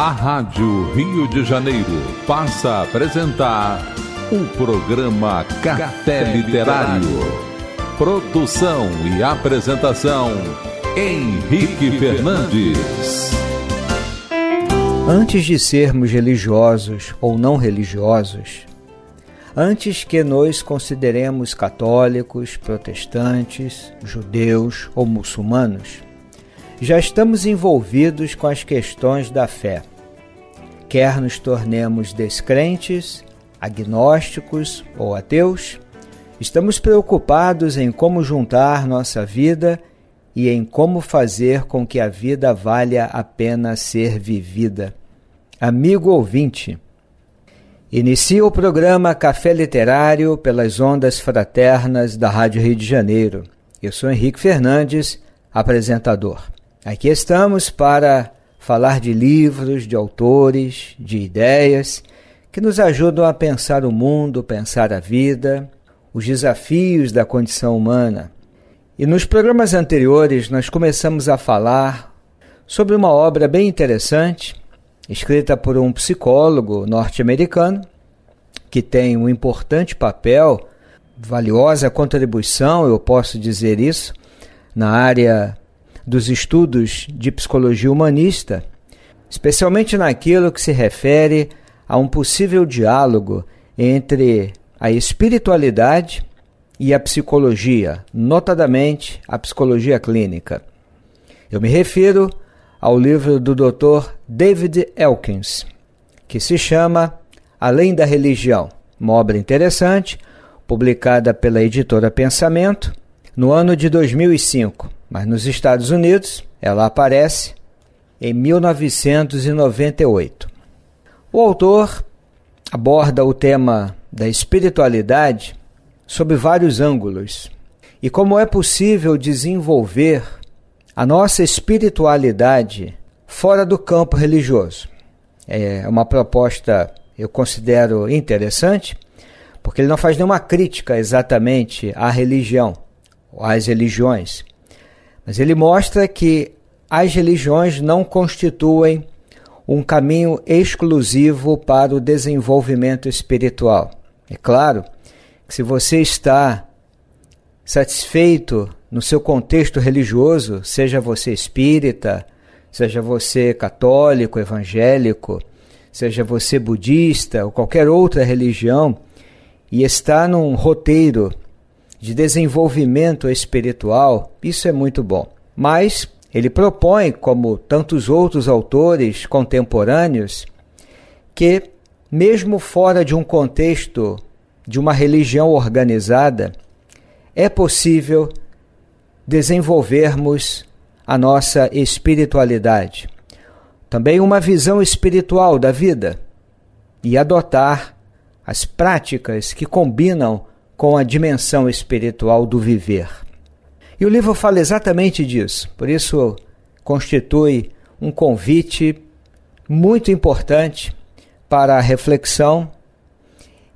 A Rádio Rio de Janeiro passa a apresentar o programa Café Literário. Produção e apresentação, Henrique Fernandes. Antes de sermos religiosos ou não religiosos, antes que nos consideremos católicos, protestantes, judeus ou muçulmanos, já estamos envolvidos com as questões da fé. Quer nos tornemos descrentes, agnósticos ou ateus, estamos preocupados em como juntar nossa vida e em como fazer com que a vida valha a pena ser vivida. Amigo ouvinte, inicia o programa Café Literário pelas ondas fraternas da Rádio Rio de Janeiro. Eu sou Henrique Fernandes, apresentador. Aqui estamos para falar de livros, de autores, de ideias que nos ajudam a pensar o mundo, pensar a vida, os desafios da condição humana. E nos programas anteriores nós começamos a falar sobre uma obra bem interessante, escrita por um psicólogo norte-americano, que tem um importante papel, valiosa contribuição, eu posso dizer isso, na área dos estudos de psicologia humanista, especialmente naquilo que se refere a um possível diálogo entre a espiritualidade e a psicologia, notadamente a psicologia clínica. Eu me refiro ao livro do Dr. David Elkins, que se chama Além da Religião, uma obra interessante, publicada pela editora Pensamento no ano de 2005. Mas nos Estados Unidos, ela aparece em 1998. O autor aborda o tema da espiritualidade sob vários ângulos e como é possível desenvolver a nossa espiritualidade fora do campo religioso. É uma proposta eu considero interessante, porque ele não faz nenhuma crítica exatamente à religião, ou às religiões. Mas ele mostra que as religiões não constituem um caminho exclusivo para o desenvolvimento espiritual. É claro que se você está satisfeito no seu contexto religioso, seja você espírita, seja você católico, evangélico, seja você budista ou qualquer outra religião, e está num roteiro de desenvolvimento espiritual, isso é muito bom. Mas ele propõe, como tantos outros autores contemporâneos, que mesmo fora de um contexto de uma religião organizada, é possível desenvolvermos a nossa espiritualidade. Também uma visão espiritual da vida e adotar as práticas que combinam com a dimensão espiritual do viver. E o livro fala exatamente disso, por isso constitui um convite muito importante para a reflexão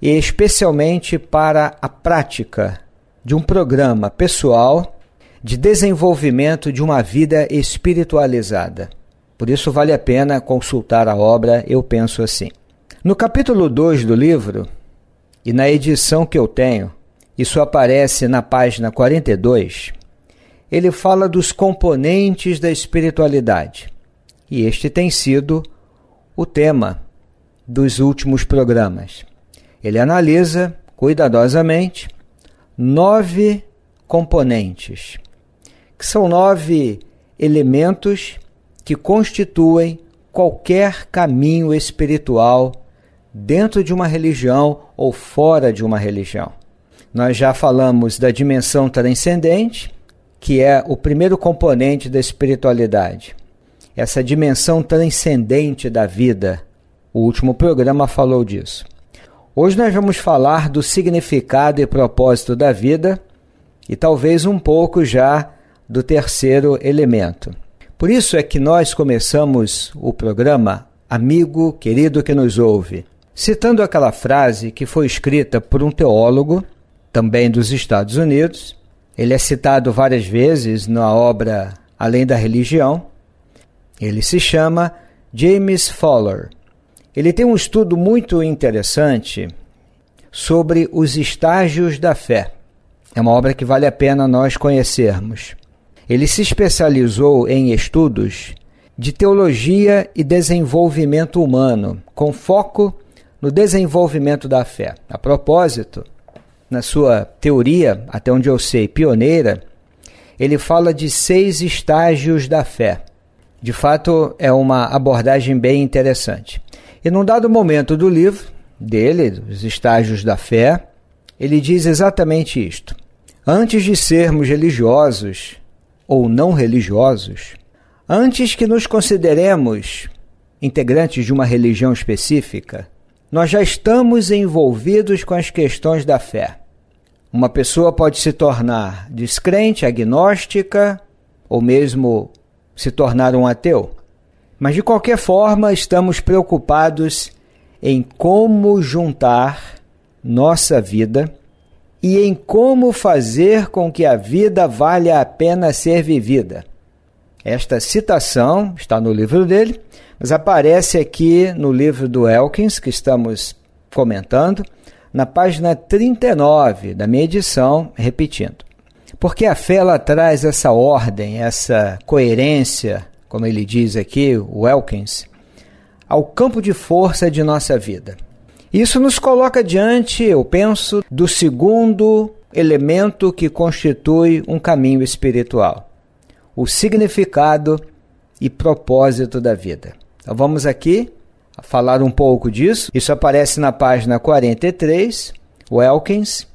e especialmente para a prática de um programa pessoal de desenvolvimento de uma vida espiritualizada. Por isso vale a pena consultar a obra, eu penso assim. No capítulo 2 do livro, e na edição que eu tenho, isso aparece na página 42, ele fala dos componentes da espiritualidade. E este tem sido o tema dos últimos programas. Ele analisa cuidadosamente 9 componentes, que são 9 elementos que constituem qualquer caminho espiritual dentro de uma religião ou fora de uma religião. Nós já falamos da dimensão transcendente, que é o primeiro componente da espiritualidade. Essa dimensão transcendente da vida, o último programa falou disso. Hoje nós vamos falar do significado e propósito da vida e talvez um pouco já do terceiro elemento. Por isso é que nós começamos o programa, amigo querido que nos ouve, citando aquela frase que foi escrita por um teólogo, também dos Estados Unidos. Ele é citado várias vezes na obra Além da Religião. Ele se chama James Fowler. Ele tem um estudo muito interessante sobre os estágios da fé. É uma obra que vale a pena nós conhecermos. Ele se especializou em estudos de teologia e desenvolvimento humano, com foco no desenvolvimento da fé. A propósito, na sua teoria, até onde eu sei, pioneira, ele fala de 6 estágios da fé. De fato, é uma abordagem bem interessante. E num dado momento do livro dele, Os Estágios da Fé, ele diz exatamente isto. Antes de sermos religiosos ou não religiosos, antes que nos consideremos integrantes de uma religião específica, nós já estamos envolvidos com as questões da fé. Uma pessoa pode se tornar descrente, agnóstica, ou mesmo se tornar um ateu. Mas, de qualquer forma, estamos preocupados em como juntar nossa vida e em como fazer com que a vida valha a pena ser vivida. Esta citação está no livro dele, mas aparece aqui no livro do Elkins, que estamos comentando, na página 39 da minha edição, repetindo. Porque a fé, ela traz essa ordem, essa coerência, como ele diz aqui, o Elkins, ao campo de força de nossa vida. Isso nos coloca diante, eu penso, do segundo elemento que constitui um caminho espiritual: o significado e propósito da vida. Então vamos aqui falar um pouco disso. Isso aparece na página 43. O Elkins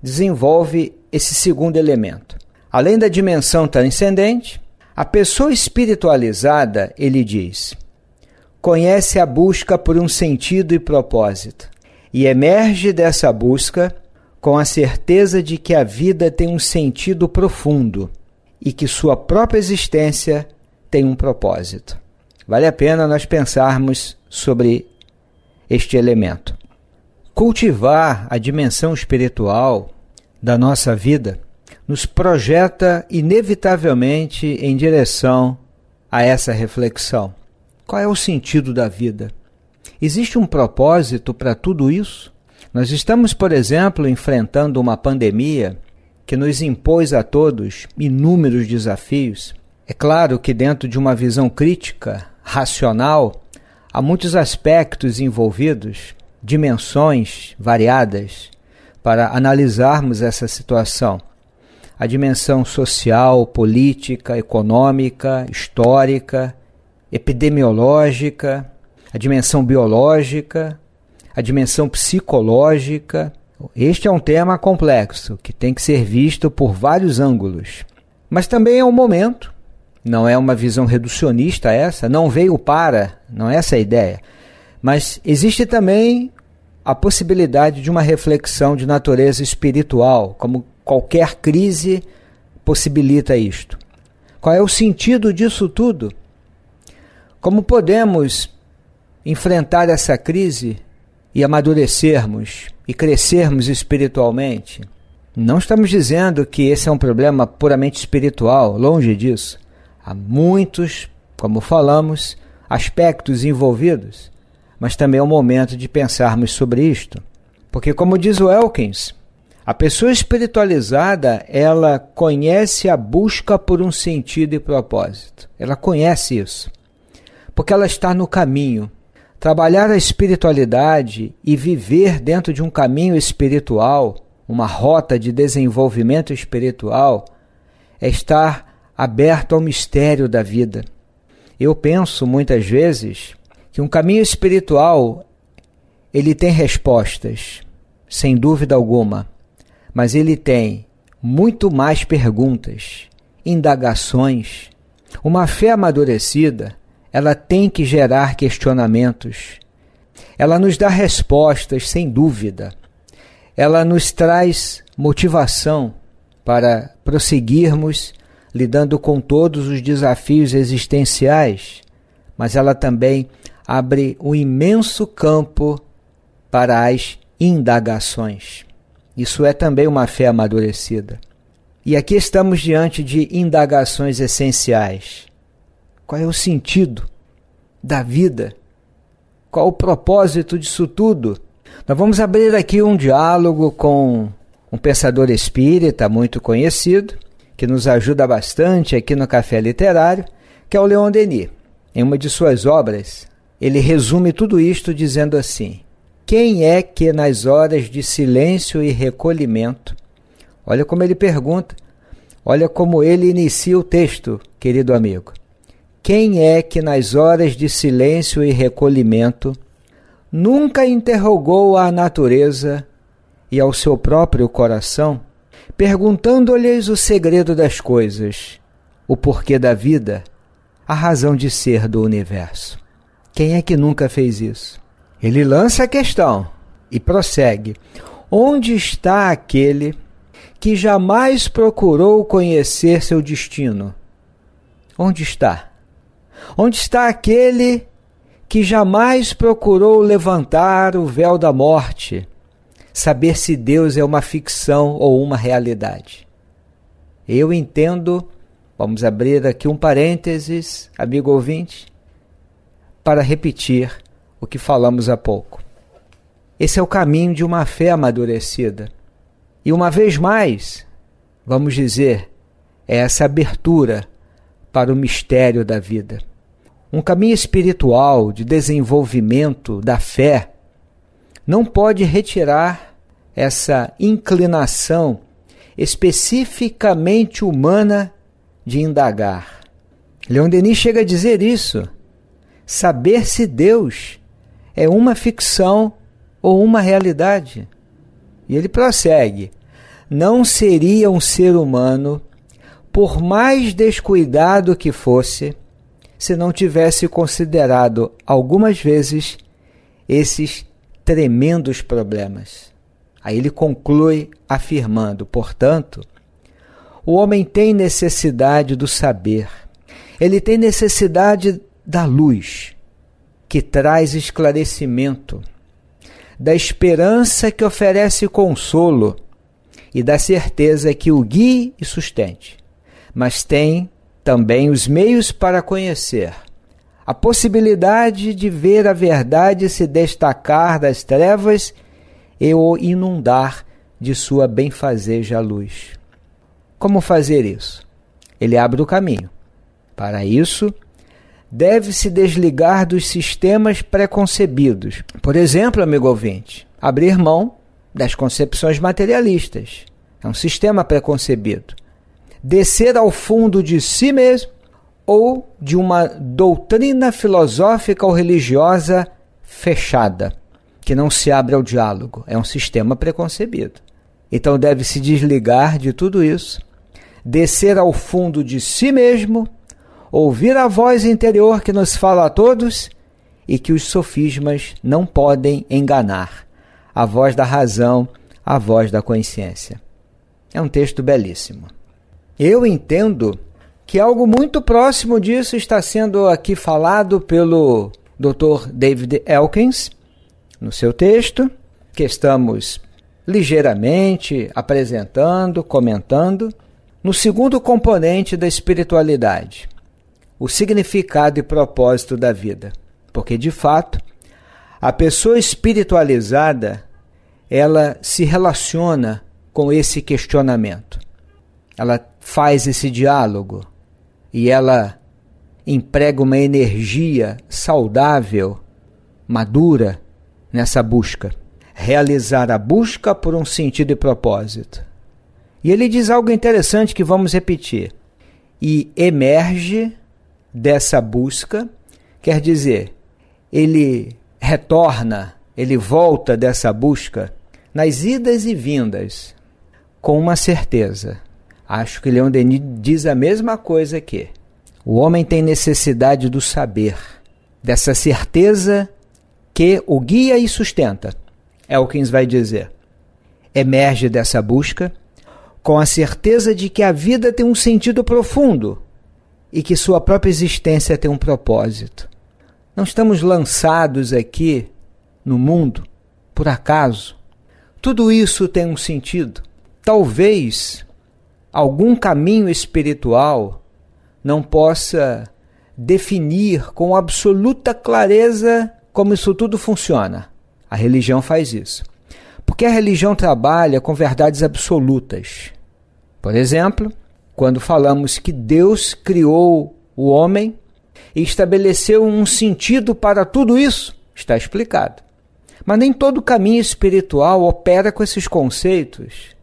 desenvolve esse segundo elemento. Além da dimensão transcendente, a pessoa espiritualizada, ele diz, conhece a busca por um sentido e propósito e emerge dessa busca com a certeza de que a vida tem um sentido profundo e que sua própria existência tem um propósito. Vale a pena nós pensarmos sobre este elemento. Cultivar a dimensão espiritual da nossa vida nos projeta inevitavelmente em direção a essa reflexão. Qual é o sentido da vida? Existe um propósito para tudo isso? Nós estamos, por exemplo, enfrentando uma pandemia que nos impôs a todos inúmeros desafios. É claro que dentro de uma visão crítica, racional, há muitos aspectos envolvidos, dimensões variadas, para analisarmos essa situação. A dimensão social, política, econômica, histórica, epidemiológica, a dimensão biológica, a dimensão psicológica. Este é um tema complexo, que tem que ser visto por vários ângulos. Mas também é um momento, não é uma visão reducionista essa, não veio para, não é essa a ideia. Mas existe também a possibilidade de uma reflexão de natureza espiritual, como qualquer crise possibilita isto. Qual é o sentido disso tudo? Como podemos enfrentar essa crise e amadurecermos e crescermos espiritualmente? Não estamos dizendo que esse é um problema puramente espiritual, longe disso. Há muitos, como falamos, aspectos envolvidos, mas também é o momento de pensarmos sobre isto. Porque, como diz o Elkins, a pessoa espiritualizada, ela conhece a busca por um sentido e propósito. Ela conhece isso, porque ela está no caminho. Trabalhar a espiritualidade e viver dentro de um caminho espiritual, uma rota de desenvolvimento espiritual, é estar aberto ao mistério da vida. Eu penso muitas vezes que um caminho espiritual, ele tem respostas, sem dúvida alguma, mas ele tem muito mais perguntas, indagações. Uma fé amadurecida, ela tem que gerar questionamentos. Ela nos dá respostas, sem dúvida. Ela nos traz motivação para prosseguirmos lidando com todos os desafios existenciais, mas ela também abre um imenso campo para as indagações. Isso é também uma fé amadurecida. E aqui estamos diante de indagações essenciais. Qual é o sentido? da vida? Qual o propósito disso tudo? Nós vamos abrir aqui um diálogo com um pensador espírita muito conhecido, que nos ajuda bastante aqui no Café Literário, que é o Leon Denis. Em uma de suas obras, ele resume tudo isto dizendo assim: quem é que nas horas de silêncio e recolhimento, olha como ele pergunta, olha como ele inicia o texto, querido amigo, quem é que nas horas de silêncio e recolhimento nunca interrogou a natureza e ao seu próprio coração, perguntando-lhes o segredo das coisas, o porquê da vida, a razão de ser do universo? Quem é que nunca fez isso? Ele lança a questão e prossegue: onde está aquele que jamais procurou conhecer seu destino? Onde está? Onde está aquele que jamais procurou levantar o véu da morte, saber se Deus é uma ficção ou uma realidade? Eu entendo, vamos abrir aqui um parênteses, amigo ouvinte, para repetir o que falamos há pouco. Esse é o caminho de uma fé amadurecida. E uma vez mais, vamos dizer, é essa abertura para o mistério da vida. Um caminho espiritual de desenvolvimento da fé não pode retirar essa inclinação especificamente humana de indagar. Leon Denis chega a dizer isso: saber se Deus é uma ficção ou uma realidade. E ele prossegue: não seria um ser humano, por mais descuidado que fosse, se não tivesse considerado algumas vezes esses tremendos problemas. Aí ele conclui afirmando: portanto, o homem tem necessidade do saber, ele tem necessidade da luz, que traz esclarecimento, da esperança que oferece consolo e da certeza que o guie e sustente, mas tem também os meios para conhecer, a possibilidade de ver a verdade se destacar das trevas e o inundar de sua benfazeja luz. Como fazer isso? Ele abre o caminho. Para isso, deve-se desligar dos sistemas preconcebidos. Por exemplo, amigo ouvinte, abrir mão das concepções materialistas. É um sistema preconcebido. Descer ao fundo de si mesmo ou de uma doutrina filosófica ou religiosa fechada, que não se abre ao diálogo. É um sistema preconcebido. Então deve-se desligar de tudo isso, descer ao fundo de si mesmo, ouvir a voz interior que nos fala a todos e que os sofismas não podem enganar, a voz da razão, a voz da consciência. É um texto belíssimo. Eu entendo que algo muito próximo disso está sendo aqui falado pelo Dr. David Elkins, no seu texto, que estamos ligeiramente apresentando, comentando, no segundo componente da espiritualidade, o significado e propósito da vida. Porque, de fato, a pessoa espiritualizada, ela se relaciona com esse questionamento. Ela faz esse diálogo e ela emprega uma energia saudável, madura, nessa busca. Realizar a busca por um sentido e propósito. E ele diz algo interessante que vamos repetir. E emerge dessa busca, quer dizer, ele retorna, ele volta dessa busca nas idas e vindas, com uma certeza. Acho que Leon Denis diz a mesma coisa aqui. O homem tem necessidade do saber, dessa certeza que o guia e sustenta. Elkins vai dizer: emerge dessa busca com a certeza de que a vida tem um sentido profundo e que sua própria existência tem um propósito. Não estamos lançados aqui no mundo por acaso. Tudo isso tem um sentido. Talvez algum caminho espiritual não possa definir com absoluta clareza como isso tudo funciona. A religião faz isso. Porque a religião trabalha com verdades absolutas. Por exemplo, quando falamos que Deus criou o homem e estabeleceu um sentido para tudo isso, está explicado. Mas nem todo caminho espiritual opera com esses conceitos,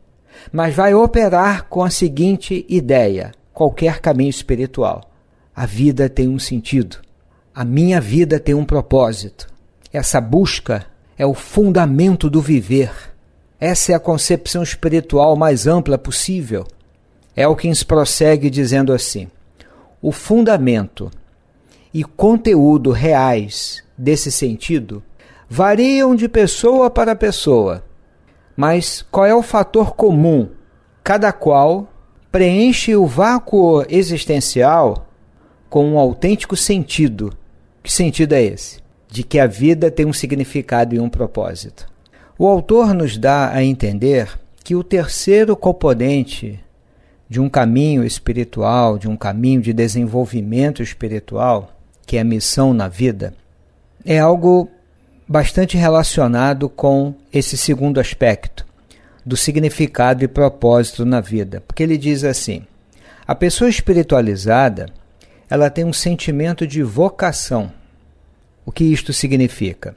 mas vai operar com a seguinte ideia: qualquer caminho espiritual. A vida tem um sentido. A minha vida tem um propósito. Essa busca é o fundamento do viver. Essa é a concepção espiritual mais ampla possível. Elkins prossegue dizendo assim: o fundamento e conteúdo reais desse sentido variam de pessoa para pessoa, mas qual é o fator comum? Cada qual preenche o vácuo existencial com um autêntico sentido. Que sentido é esse? De que a vida tem um significado e um propósito. O autor nos dá a entender que o terceiro componente de um caminho espiritual, de um caminho de desenvolvimento espiritual, que é a missão na vida, é algo bastante relacionado com esse segundo aspecto do significado e propósito na vida. Porque ele diz assim: a pessoa espiritualizada, ela tem um sentimento de vocação. O que isto significa?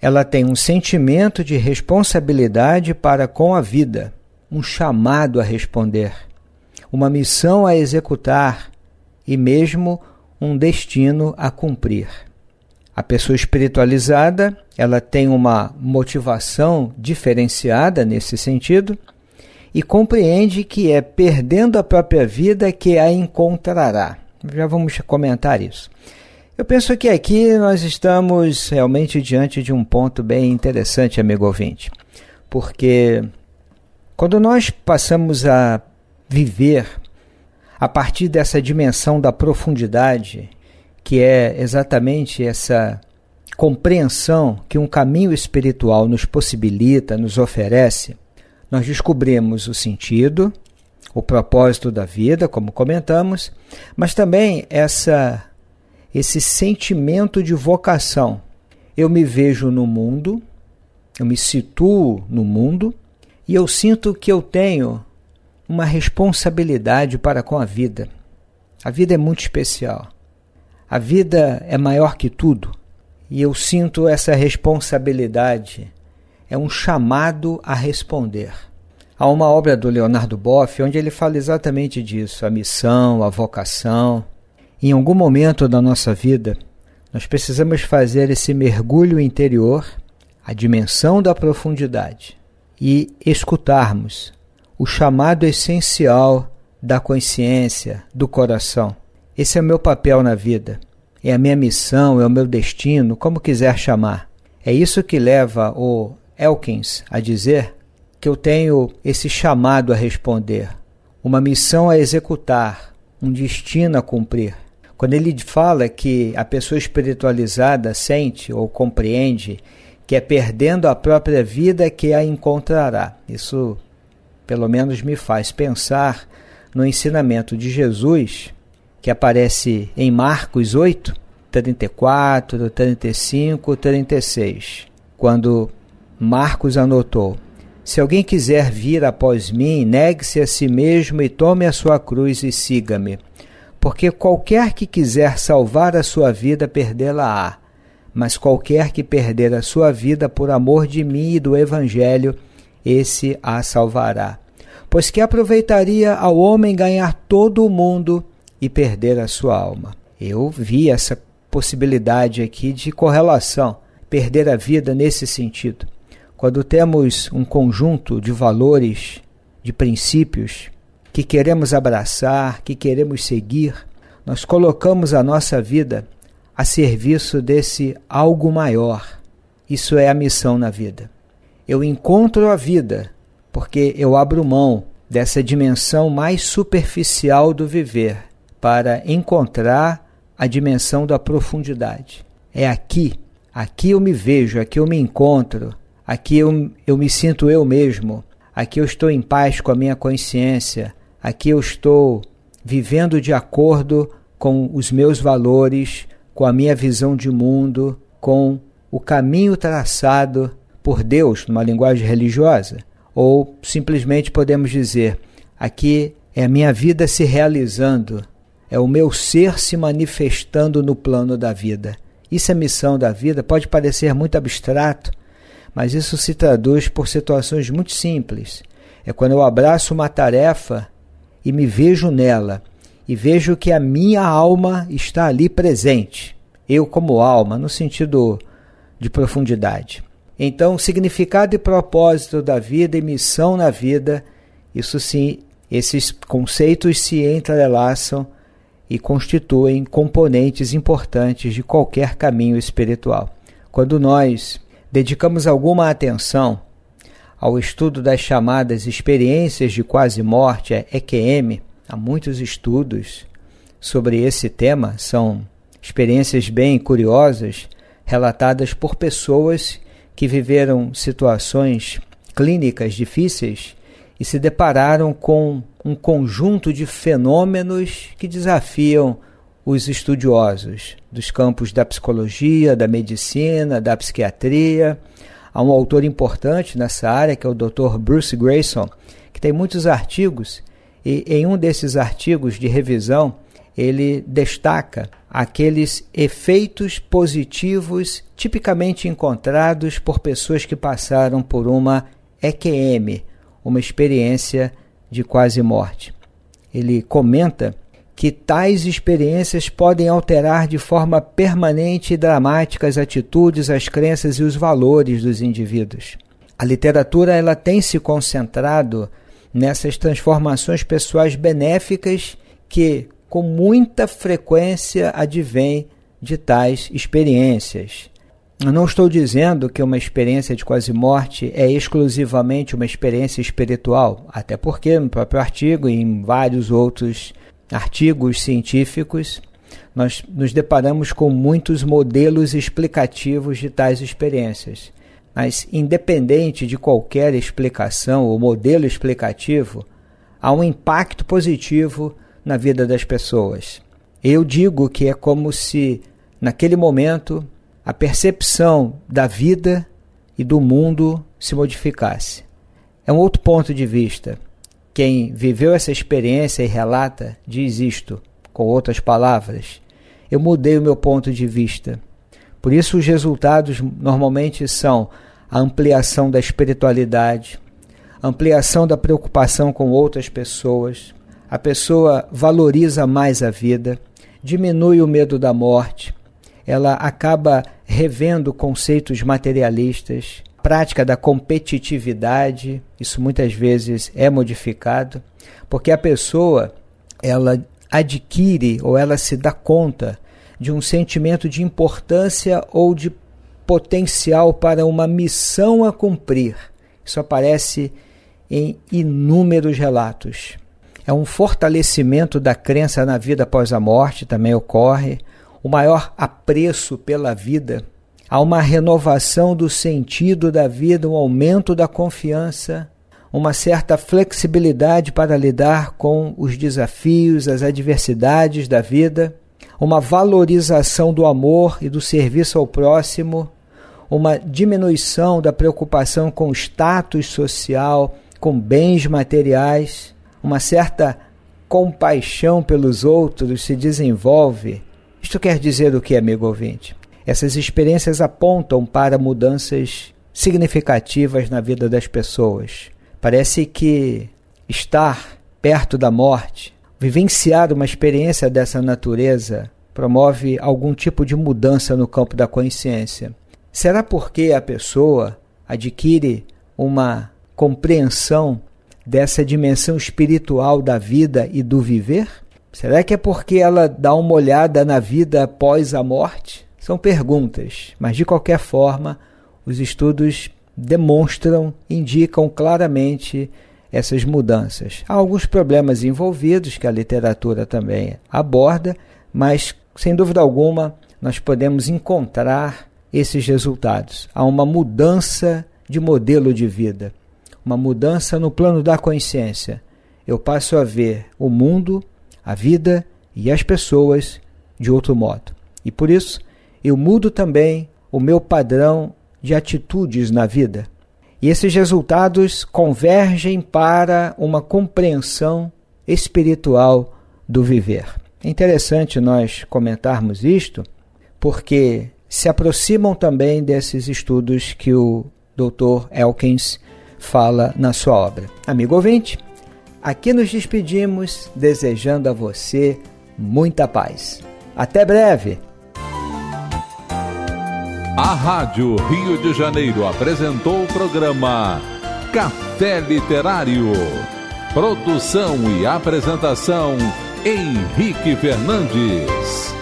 Ela tem um sentimento de responsabilidade para com a vida, um chamado a responder, uma missão a executar e mesmo um destino a cumprir. A pessoa espiritualizada, ela tem uma motivação diferenciada nesse sentido e compreende que é perdendo a própria vida que a encontrará. Já vamos comentar isso. Eu penso que aqui nós estamos realmente diante de um ponto bem interessante, amigo ouvinte, porque quando nós passamos a viver a partir dessa dimensão da profundidade, que é exatamente essa compreensão que um caminho espiritual nos possibilita, nos oferece, nós descobrimos o sentido, o propósito da vida, como comentamos, mas também esse sentimento de vocação. Eu me vejo no mundo, eu me situo no mundo e eu sinto que eu tenho uma responsabilidade para com a vida. A vida é muito especial. A vida é maior que tudo e eu sinto essa responsabilidade. É um chamado a responder. Há uma obra do Leonardo Boff onde ele fala exatamente disso, a missão, a vocação. Em algum momento da nossa vida, nós precisamos fazer esse mergulho interior, a dimensão da profundidade e escutarmos o chamado essencial da consciência, do coração. Esse é o meu papel na vida, é a minha missão, é o meu destino, como quiser chamar. É isso que leva o Elkins a dizer que eu tenho esse chamado a responder, uma missão a executar, um destino a cumprir. Quando ele fala que a pessoa espiritualizada sente ou compreende que é perdendo a própria vida que a encontrará. Isso, pelo menos, me faz pensar no ensinamento de Jesus, que aparece em Marcos 8, 34, 35, 36, quando Marcos anotou: se alguém quiser vir após mim, negue-se a si mesmo e tome a sua cruz e siga-me, porque qualquer que quiser salvar a sua vida, perdê-la-á, mas qualquer que perder a sua vida por amor de mim e do Evangelho, esse a salvará. Pois que aproveitaria ao homem ganhar todo o mundo e perder a sua alma? Eu vi essa possibilidade aqui de correlação, perder a vida nesse sentido. Quando temos um conjunto de valores, de princípios, que queremos abraçar, que queremos seguir, nós colocamos a nossa vida a serviço desse algo maior. Isso é a missão na vida. Eu encontro a vida porque eu abro mão dessa dimensão mais superficial do viver, para encontrar a dimensão da profundidade. É aqui eu me vejo, aqui eu me encontro, aqui eu me sinto eu mesmo, aqui eu estou em paz com a minha consciência, aqui eu estou vivendo de acordo com os meus valores, com a minha visão de mundo, com o caminho traçado por Deus numa linguagem religiosa? Ou simplesmente podemos dizer, aqui é a minha vida se realizando, é o meu ser se manifestando no plano da vida. Isso é missão da vida, pode parecer muito abstrato, mas isso se traduz por situações muito simples. É quando eu abraço uma tarefa e me vejo nela, e vejo que a minha alma está ali presente. Eu como alma, no sentido de profundidade. Então, significado e propósito da vida e missão na vida, isso sim, esses conceitos se entrelaçam e constituem componentes importantes de qualquer caminho espiritual. Quando nós dedicamos alguma atenção ao estudo das chamadas experiências de quase morte, a EQM, há muitos estudos sobre esse tema, são experiências bem curiosas, relatadas por pessoas que viveram situações clínicas difíceis e se depararam com um conjunto de fenômenos que desafiam os estudiosos dos campos da psicologia, da medicina, da psiquiatria. Há um autor importante nessa área, que é o Dr. Bruce Grayson, que tem muitos artigos, e em um desses artigos de revisão, ele destaca aqueles efeitos positivos tipicamente encontrados por pessoas que passaram por uma EQM, uma experiência de quase morte. Ele comenta que tais experiências podem alterar de forma permanente e dramática as atitudes, as crenças e os valores dos indivíduos. A literatura ela tem se concentrado nessas transformações pessoais benéficas que, com muita frequência, advém de tais experiências. Eu não estou dizendo que uma experiência de quase-morte é exclusivamente uma experiência espiritual, até porque no próprio artigo e em vários outros artigos científicos, nós nos deparamos com muitos modelos explicativos de tais experiências. Mas, independente de qualquer explicação ou modelo explicativo, há um impacto positivo na vida das pessoas. Eu digo que é como se, naquele momento, a percepção da vida e do mundo se modificasse. É um outro ponto de vista. Quem viveu essa experiência e relata diz isto, com outras palavras: eu mudei o meu ponto de vista. Por isso os resultados normalmente são a ampliação da espiritualidade, ampliação da preocupação com outras pessoas, a pessoa valoriza mais a vida, diminui o medo da morte, ela acaba revendo conceitos materialistas, prática da competitividade, isso muitas vezes é modificado, porque a pessoa ela adquire ou ela se dá conta de um sentimento de importância ou de potencial para uma missão a cumprir. Isso aparece em inúmeros relatos. É um fortalecimento da crença na vida após a morte, também ocorre, o maior apreço pela vida. Há uma renovação do sentido da vida, um aumento da confiança, uma certa flexibilidade para lidar com os desafios, as adversidades da vida, uma valorização do amor e do serviço ao próximo, uma diminuição da preocupação com status social, com bens materiais, uma certa compaixão pelos outros se desenvolve. Isto quer dizer o que, amigo ouvinte? Essas experiências apontam para mudanças significativas na vida das pessoas. Parece que estar perto da morte, vivenciar uma experiência dessa natureza promove algum tipo de mudança no campo da consciência. Será porque a pessoa adquire uma compreensão dessa dimensão espiritual da vida e do viver? Será que é porque ela dá uma olhada na vida após a morte? São perguntas, mas de qualquer forma, os estudos demonstram, indicam claramente essas mudanças. Há alguns problemas envolvidos que a literatura também aborda, mas, sem dúvida alguma, nós podemos encontrar esses resultados. Há uma mudança de modelo de vida, uma mudança no plano da consciência. Eu passo a ver o mundo, a vida e as pessoas de outro modo. E por isso, eu mudo também o meu padrão de atitudes na vida. E esses resultados convergem para uma compreensão espiritual do viver. É interessante nós comentarmos isto, porque se aproximam também desses estudos que o Dr. Elkins fala na sua obra. Amigo ouvinte, aqui nos despedimos desejando a você muita paz. Até breve! A Rádio Rio de Janeiro apresentou o programa Café Literário. Produção e apresentação, Henrique Fernandes.